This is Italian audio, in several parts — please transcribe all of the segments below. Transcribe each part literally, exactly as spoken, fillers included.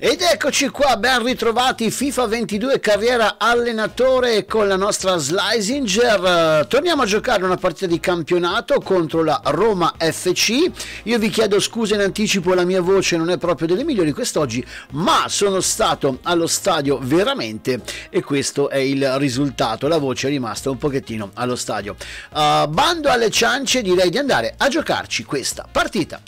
Ed eccoci qua, ben ritrovati, FIFA ventidue, carriera allenatore con la nostra Slaisinger. Torniamo a giocare una partita di campionato contro la Roma F C. Io vi chiedo scusa in anticipo, la mia voce non è proprio delle migliori quest'oggi, ma sono stato allo stadio veramente e questo è il risultato, la voce è rimasta un pochettino allo stadio. Uh, bando alle ciance, direi di andare a giocarci questa partita.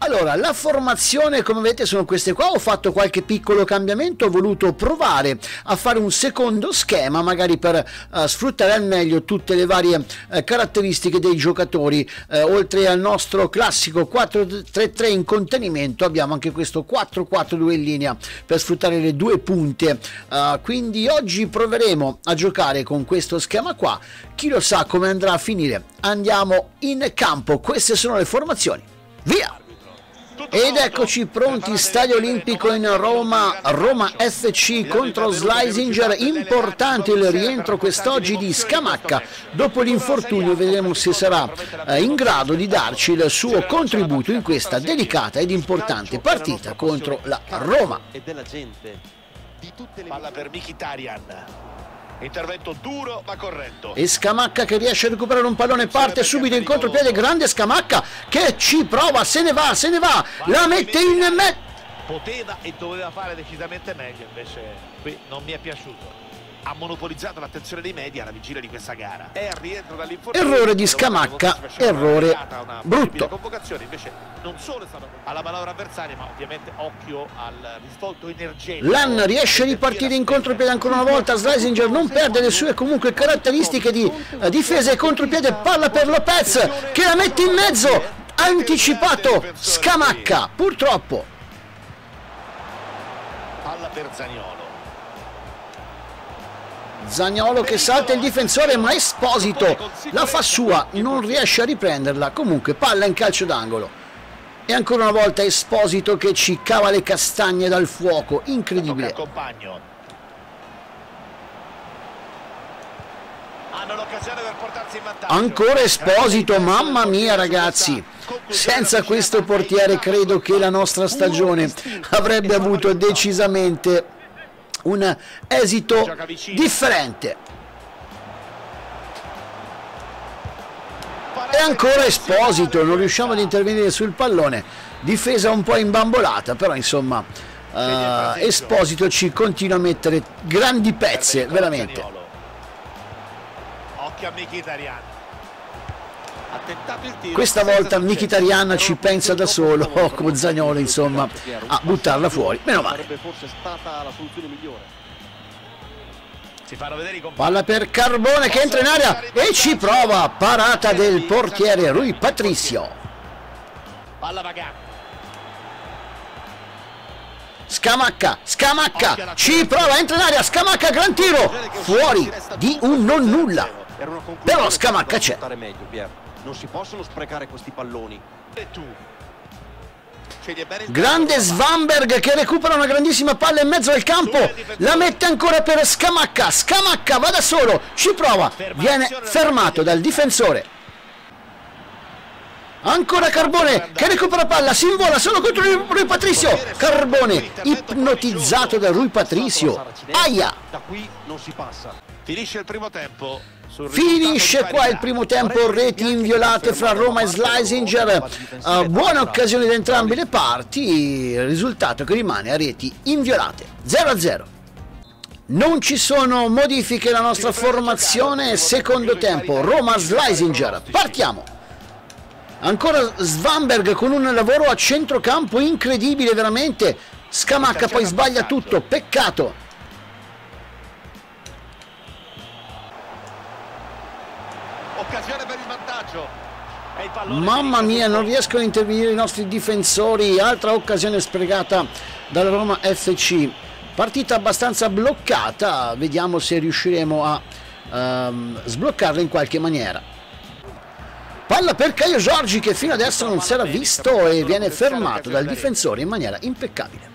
Allora, la formazione, come vedete, sono queste qua. Ho fatto qualche piccolo cambiamento, ho voluto provare a fare un secondo schema, magari per uh, sfruttare al meglio tutte le varie uh, caratteristiche dei giocatori. Uh, oltre al nostro classico quattro tre tre in contenimento, abbiamo anche questo quattro quattro due in linea per sfruttare le due punte. Uh, quindi oggi proveremo a giocare con questo schema qua. Chi lo sa come andrà a finire? Andiamo in campo, queste sono le formazioni. Via! Ed eccoci pronti, Stadio Olimpico in Roma, Roma F C contro Slaisinger. Importante il rientro quest'oggi di Scamacca. Dopo l'infortunio vedremo se sarà in grado di darci il suo contributo in questa delicata ed importante partita contro la Roma. Palla per Mkhitaryan. Intervento duro ma corretto. E Scamacca che riesce a recuperare un pallone, parte subito in contropiede. Grande Scamacca che ci prova, se ne va, se ne va, la mette in mezzo. Poteva e doveva fare decisamente meglio, invece qui non mi è piaciuto. Ha monopolizzato l'attenzione dei media alla vigilia di questa gara. È al rientro dall'infortunio. Errore di Scamacca, errore brutto. Convocazione, invece non solo è stato alla manovra avversaria, ma ovviamente occhio al risvolto energetico. Lann riesce a ripartire in contropiede ancora una volta. Slaisinger non perde le sue comunque caratteristiche di difesa e contropiede. Palla per Lopez che la mette in mezzo. Anticipato Scamacca, purtroppo. Palla per Zaniolo. Zaniolo che salta il difensore, ma Esposito la fa sua, non riesce a riprenderla. Comunque palla in calcio d'angolo e ancora una volta Esposito che ci cava le castagne dal fuoco, incredibile. Ancora Esposito, mamma mia ragazzi, senza questo portiere credo che la nostra stagione avrebbe avuto decisamente un esito differente. E ancora Esposito, non riusciamo ad intervenire sul pallone, difesa un po' imbambolata, però insomma uh, Esposito ci continua a mettere grandi pezze veramente. Occhio a Mkhitaryan. Questa volta Mkhitaryan ci pensa da solo, oh, con Zaniolo insomma, a buttarla fuori, meno male. Palla per Carbone che entra in area e ci prova, parata del portiere Rui Patricio. Scamacca, Scamacca, ci prova, entra in area, Scamacca, gran tiro, fuori di un non nulla, però Scamacca c'è. Non si possono sprecare questi palloni. E tu? Grande Svanberg che recupera una grandissima palla in mezzo al campo. La mette ancora per Scamacca. Scamacca va da solo, ci prova, viene fermato dal difensore. Ancora Carbone che recupera palla, si invola solo contro Rui Patricio. Carbone ipnotizzato da Rui Patricio. Aia! Da qui non si passa. Finisce il primo tempo. Finisce qua il primo tempo, reti inviolate fra Roma e Slaisinger, uh, buona occasione da entrambe le parti, risultato che rimane a reti inviolate, zero a zero. Non ci sono modifiche alla nostra formazione, secondo tempo, Roma-Slaisinger, partiamo. Ancora Svanberg con un lavoro a centrocampo incredibile veramente, Scamacca poi sbaglia tutto, peccato. Mamma mia, non riescono a intervenire i nostri difensori. Altra occasione sprecata dalla Roma F C. Partita abbastanza bloccata. Vediamo se riusciremo a ehm, sbloccarla in qualche maniera. Palla per Caio Giorgi che fino adesso non si era visto e viene fermato dal difensore in maniera impeccabile.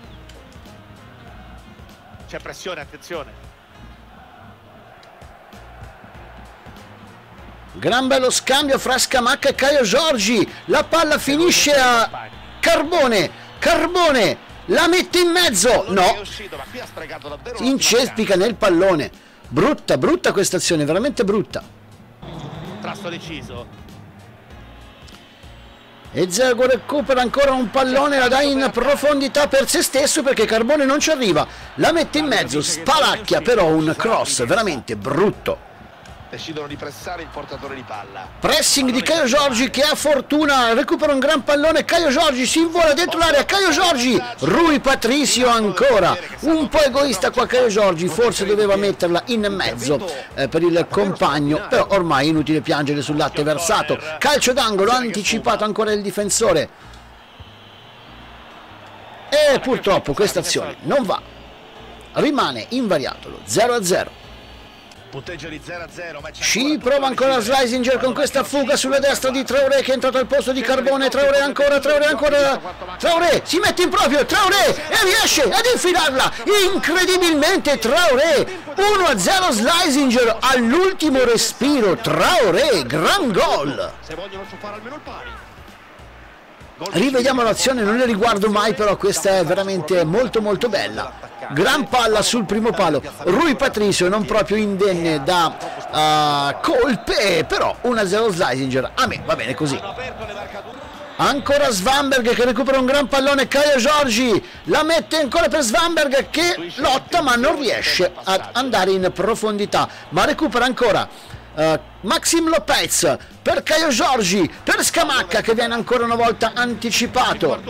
C'è pressione, attenzione. Gran bello scambio fra Scamacca e Caio Giorgi. La palla finisce a Carbone. Carbone la mette in mezzo, no, incespica nel pallone. Brutta, brutta questa azione, veramente brutta. Trasto deciso. E Zergo recupera ancora un pallone, la dà in profondità per se stesso perché Carbone non ci arriva, la mette in mezzo, spalacchia però un cross veramente brutto. Decidono di pressare il portatore di palla. Pressing di Caio Giorgi che ha fortuna, recupera un gran pallone, Caio Giorgi si invola dentro l'area, Caio Giorgi, Rui Patricio ancora, un po' egoista qua Caio Giorgi, forse doveva metterla in mezzo eh, per il compagno, però ormai è inutile piangere sul latte versato. Calcio d'angolo, anticipato ancora il difensore e purtroppo questa azione non va, rimane invariato lo zero a zero. Punteggio di zero a zero. Ci prova ancora Slaisinger con questa fuga sulla destra di Traoré che è entrato al posto di Carbone. Traoré ancora, Traoré ancora, Traoré si mette in proprio, Traoré, e riesce ad infilarla incredibilmente. Traoré uno a zero Slaisinger all'ultimo respiro. Traoré, gran gol. Se vogliono fare almeno il pari. Rivediamo l'azione, non le riguardo mai, però questa è veramente molto molto bella. Gran palla sul primo palo, Rui Patricio non proprio indenne da uh, colpe, però uno a zero Slaisinger, a me va bene così. Ancora Svanberg che recupera un gran pallone, Caio Giorgi la mette ancora per Svanberg che lotta ma non riesce ad andare in profondità, ma recupera ancora Uh, Maxime Lopez per Caio Giorgi, per Scamacca che viene ancora una volta anticipato.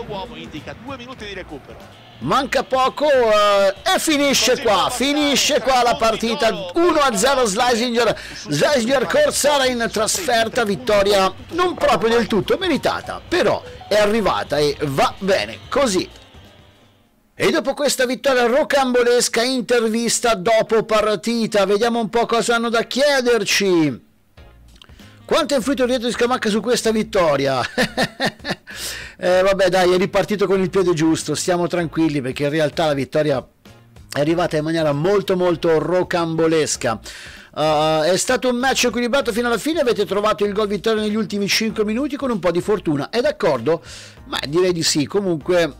Manca poco uh, e finisce qua, finisce qua la partita uno a zero Slaisinger. Slaisinger Corsara in trasferta, vittoria non proprio del tutto meritata, però è arrivata e va bene così. E dopo questa vittoria rocambolesca, intervista dopo partita, vediamo un po' cosa hanno da chiederci. Quanto è influito il rientro di Scamacca su questa vittoria? eh, vabbè dai, è ripartito con il piede giusto, stiamo tranquilli perché in realtà la vittoria è arrivata in maniera molto molto rocambolesca. Uh, è stato un match equilibrato fino alla fine, avete trovato il gol vittoria negli ultimi cinque minuti con un po' di fortuna, è d'accordo? Ma direi di sì, comunque uh,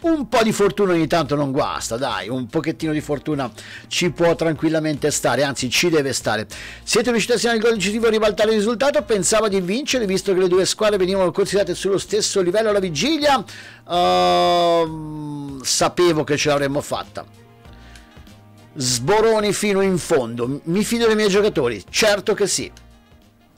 un po' di fortuna ogni tanto non guasta, dai, un pochettino di fortuna ci può tranquillamente stare, anzi ci deve stare. Siete riusciti a segnare il gol decisivo e ribaltare il risultato? Pensavo di vincere visto che le due squadre venivano considerate sullo stesso livello alla vigilia. Uh, sapevo che ce l'avremmo fatta. Sboroni fino in fondo, mi fido dei miei giocatori, certo che sì.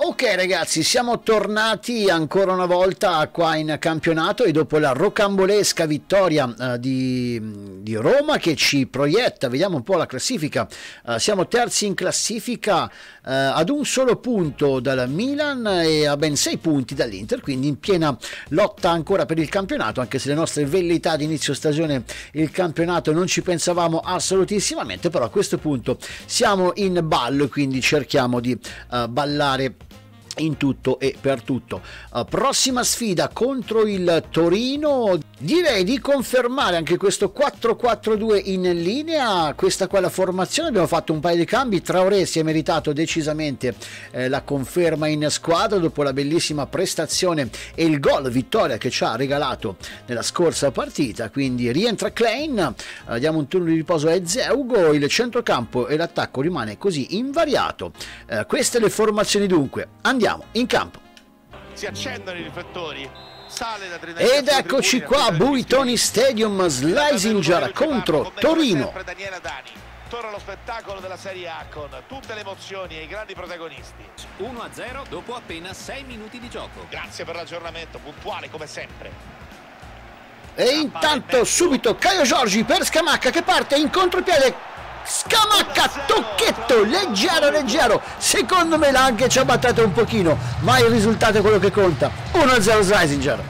Ok ragazzi, siamo tornati ancora una volta qua in campionato e dopo la rocambolesca vittoria uh, di, di Roma che ci proietta, vediamo un po' la classifica, uh, siamo terzi in classifica uh, ad un solo punto dal Milan e a ben sei punti dall'Inter, quindi in piena lotta ancora per il campionato, anche se le nostre velleità di inizio stagione il campionato non ci pensavamo assolutissimamente, però a questo punto siamo in ballo e quindi cerchiamo di uh, ballare in tutto e per tutto. Uh, prossima sfida contro il Torino, direi di confermare anche questo quattro quattro due in linea, questa qua è la formazione, abbiamo fatto un paio di cambi, Traoré si è meritato decisamente eh, la conferma in squadra dopo la bellissima prestazione e il gol vittoria che ci ha regalato nella scorsa partita, quindi rientra Klein, uh, diamo un turno di riposo a Ezeugo, il centrocampo e l'attacco rimane così invariato. Uh, queste le formazioni dunque, andiamo in campo. Si accendono i riflettori. Sale la trinaria, ed eccoci qua, Buitoni Stadium, Slaisinger contro Torino. Torna lo spettacolo della Serie A con tutte le emozioni e i grandi protagonisti. uno a zero dopo appena sei minuti di gioco. Grazie per l'aggiornamento, puntuale come sempre. E intanto subito Caio Giorgi per Scamacca che parte in contropiede. Scamacca, tocchetto, leggero, leggero, secondo me l'ha anche ciabattato un pochino, ma il risultato è quello che conta, uno a zero Slaisinger.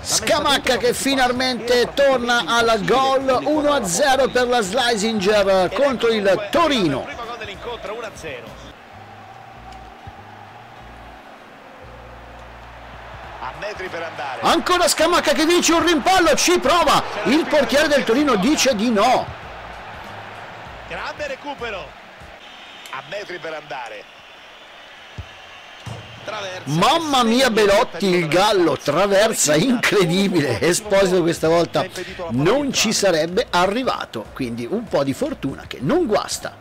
Scamacca che finalmente torna al gol, uno a zero per la Slaisinger contro il Torino. Ancora Scamacca che dice un rimpallo, ci prova, il portiere del Torino dice di no. Grande recupero, a metri per andare. Mamma mia Belotti, il gallo, traversa incredibile. Esposito questa volta non ci sarebbe arrivato, quindi un po' di fortuna che non guasta.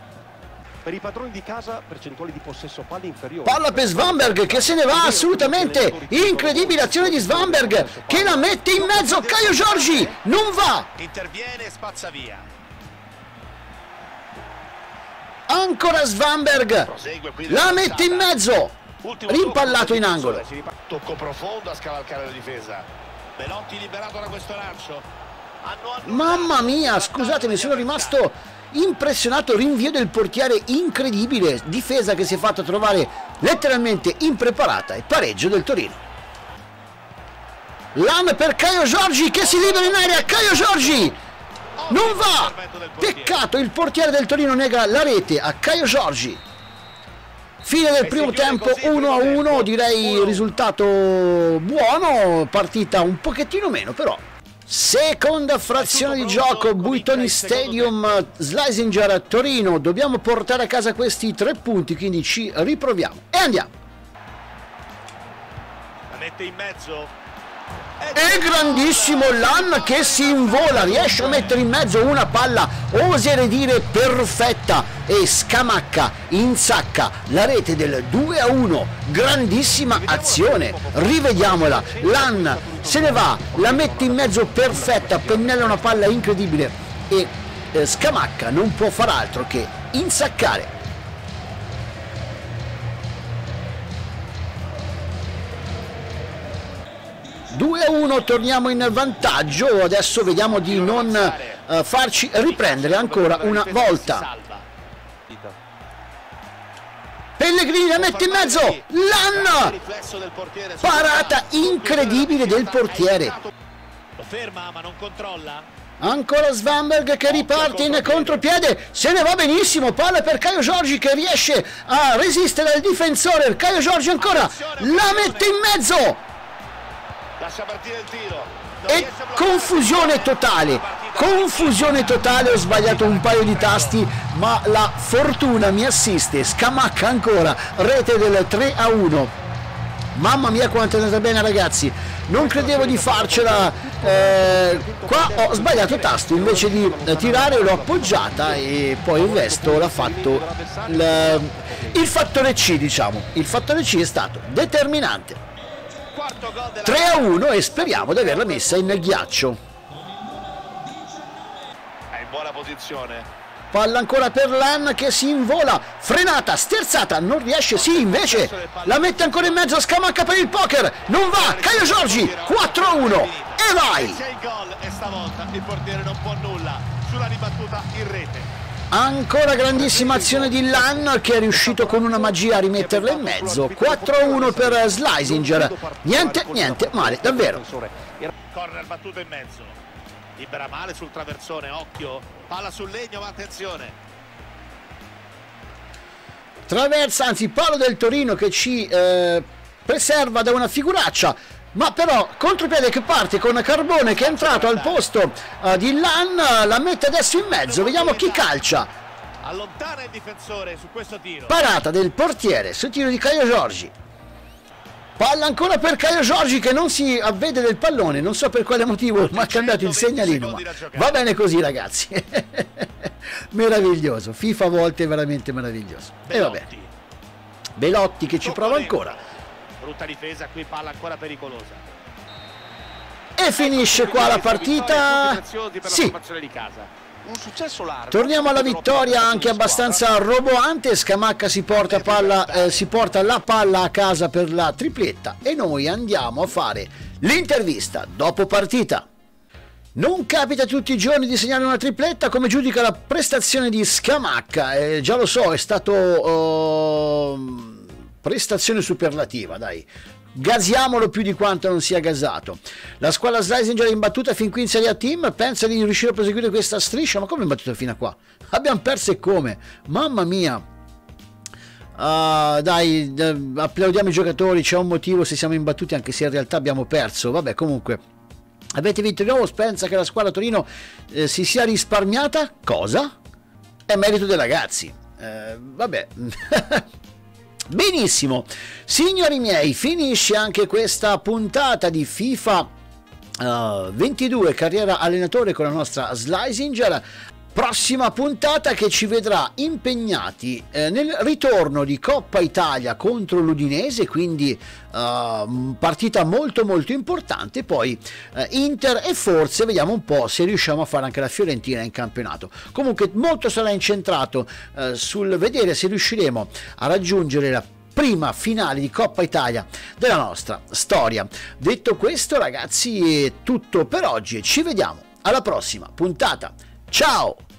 Per i padroni di casa percentuali di possesso palla inferiore. Palla per Svanberg che se ne va assolutamente. Incredibile azione di Svanberg che la mette in mezzo. Caio Giorgi non va. Interviene e spazza via. Ancora Svanberg. La mette in mezzo. Rimpallato in angolo. Tocco profondo a scavalcare la difesa. Belotti liberato da questo lancio. Mamma mia, scusatemi, sono rimasto impressionato. Rinvio del portiere incredibile, difesa che si è fatta trovare letteralmente impreparata e pareggio del Torino. Lan per Caio Giorgi che si libera in area. Caio Giorgi non va, peccato, il portiere del Torino nega la rete a Caio Giorgi. Fine del primo tempo, uno a uno, direi risultato buono, partita un pochettino meno però. Seconda frazione di gioco, Buitoni Stadium, Slaisinger a Torino. Dobbiamo portare a casa questi tre punti, quindi ci riproviamo e andiamo. La mette in mezzo. È grandissimo Lan che si invola, riesce a mettere in mezzo una palla, oserei dire perfetta, e Scamacca insacca la rete del due a uno. Grandissima azione, rivediamola. Lan se ne va, la mette in mezzo perfetta, pennella una palla incredibile e eh, Scamacca non può far altro che insaccare. due a uno, torniamo in vantaggio, adesso vediamo di non eh, farci riprendere ancora una volta. Pellegrini la mette in mezzo, Lan! Parata incredibile del portiere. Lo ferma ma non controlla. Ancora Svanberg che riparte in contropiede, se ne va benissimo, palla per Caio Giorgi che riesce a resistere al difensore. Caio Giorgi ancora, la mette in mezzo! E confusione totale, confusione totale, ho sbagliato un paio di tasti ma la fortuna mi assiste. Scamacca ancora, rete del tre a uno. Mamma mia quanto è andata bene ragazzi, non credevo di farcela, eh, qua ho sbagliato tasto, invece di tirare l'ho appoggiata e poi il resto l'ha fatto il, il fattore C, diciamo, il fattore C è stato determinante. tre a uno e speriamo di averla messa in ghiaccio. È in buona posizione. Palla ancora per Lan che si invola, frenata, sterzata, non riesce, sì invece la mette ancora in mezzo. Scamacca per il poker, non va. Caio Giorgi, quattro a uno e vai. Ancora grandissima azione di Lan che è riuscito con una magia a rimetterla in mezzo. quattro a uno per Slaisinger, niente niente male davvero. Corner battuto in mezzo, libera male sul traversone, occhio, palla sul legno ma attenzione. Traversa, anzi palo del Torino che ci eh, preserva da una figuraccia. Ma però contropiede che parte con Carbone che è entrato al posto uh, di Lan, la mette adesso in mezzo, vediamo chi calcia. Allontana il difensore su questo tiro. Parata del portiere sul tiro di Caio Giorgi. Palla ancora per Caio Giorgi che non si avvede del pallone, non so per quale motivo, ma ha cambiato il segnalino. Ma va bene così ragazzi. Meraviglioso, FIFA a volte è veramente meraviglioso. E va bene. Belotti che ci prova ancora. Brutta difesa, qui palla ancora pericolosa. E finisce qua la partita. Sì. Torniamo alla vittoria anche abbastanza roboante. Scamacca si porta, palla, eh, si porta la palla a casa per la tripletta e noi andiamo a fare l'intervista dopo partita. Non capita tutti i giorni di segnare una tripletta, come giudica la prestazione di Scamacca? Eh, già lo so, è stato... Oh... prestazione superlativa, dai, gasiamolo più di quanto non sia gasato. La squadra Slaisinger è imbattuta fin qui in Serie A Team, pensa di riuscire a proseguire questa striscia, ma come è imbattuta fino a qua? Abbiamo perso e come? Mamma mia! Uh, dai, applaudiamo i giocatori, c'è un motivo se siamo imbattuti anche se in realtà abbiamo perso, vabbè comunque... Avete vinto di nuovo, pensa che la squadra Torino eh, si sia risparmiata? Cosa? È merito dei ragazzi, eh, vabbè... Benissimo, signori miei, finisce anche questa puntata di FIFA uh, ventidue carriera allenatore con la nostra Slaisinger. Prossima puntata che ci vedrà impegnati eh, nel ritorno di Coppa Italia contro l'Udinese, quindi eh, partita molto molto importante, poi eh, Inter e forse vediamo un po' se riusciamo a fare anche la Fiorentina in campionato. Comunque molto sarà incentrato eh, sul vedere se riusciremo a raggiungere la prima finale di Coppa Italia della nostra storia. Detto questo, ragazzi, è tutto per oggi, ci vediamo alla prossima puntata. Ciao!